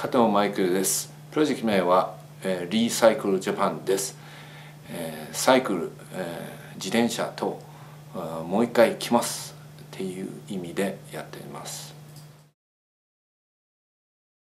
加藤マイケルです。プロジェクト名はリサイクルジャパンです。サイクル、自転車ともう一回来ますっていう意味でやっています。